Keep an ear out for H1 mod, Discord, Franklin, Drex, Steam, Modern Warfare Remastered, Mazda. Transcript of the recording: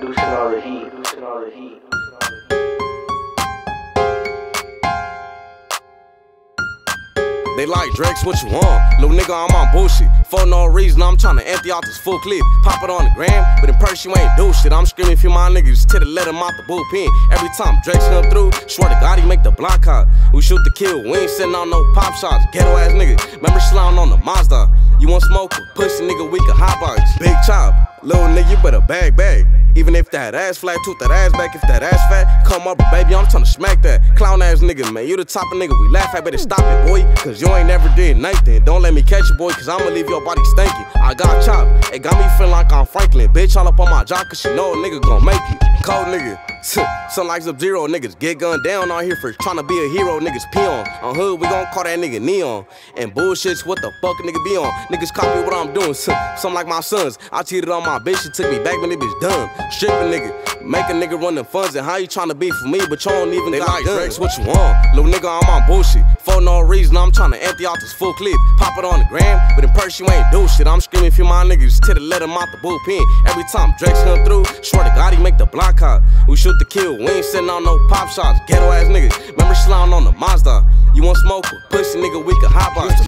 Producing all the heat. Producing all the heat. They like, Drex, what you want? Little nigga, I'm on bullshit. For no reason, I'm tryna empty out this full clip. Pop it on the gram, but in person, you ain't do shit. I'm screaming for my niggas till they let him out the bullpen. Every time Drex come through, swear to God, he make the block hot. We shoot the kill, we ain't sitting on no pop shots. Ghetto ass nigga, remember sliding on the Mazda. You want smoke? Pussy nigga, we can hotbox. Big chop, little nigga, you better bag. Even if that ass flat, toot that ass back. If that ass fat, come up, baby, I'm tryna smack that. Clown ass nigga, man, you the type of nigga we laugh at. Better stop it, boy, cause you ain't never did nothing. Don't let me catch you, boy, cause I'ma leave your body stinking. I got chopped, it got me feeling like I'm Franklin. Bitch all up on my jock, cause she know a nigga gon' make it. Cold nigga, some like Sub-Zero niggas. Get gunned down on here for tryna be a hero, niggas pee on hood, we gon' call that nigga Neon. And bullshit's what the fuck a nigga be on. Niggas copy what I'm doing, some like my sons. I cheated on my bitch, she took me back, when this bitch dumb. Strip a nigga, make a nigga run the funds. And how you tryna be for me, but you don't even got guns. Drex, what you want? Little nigga, I'm on bullshit. For no reason, I'm tryna empty out this full clip. Pop it on the gram, but in person, you ain't do shit. I'm screaming for my niggas till they let him out the bullpen. Every time Drex come through, swear to God, he make the block hot. We shoot the kill, we ain't sitting on no pop shots. Ghetto ass niggas, remember sliding on the Mazda. You want smoke? Pussy nigga, we can hotbox.